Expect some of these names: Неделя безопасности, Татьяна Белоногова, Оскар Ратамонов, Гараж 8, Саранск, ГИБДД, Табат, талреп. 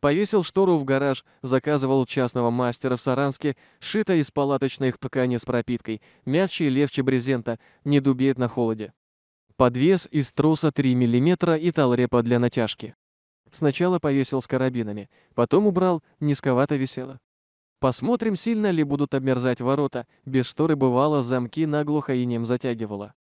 Повесил штору в гараж, заказывал частного мастера в Саранске, сшито из палаточных тканей с пропиткой, мягче и легче брезента, не дубеет на холоде. Подвес из троса 3 мм и талрепа для натяжки. Сначала повесил с карабинами, потом убрал, низковато висело. Посмотрим, сильно ли будут обмерзать ворота, без шторы бывало, замки наглухо инеем затягивало.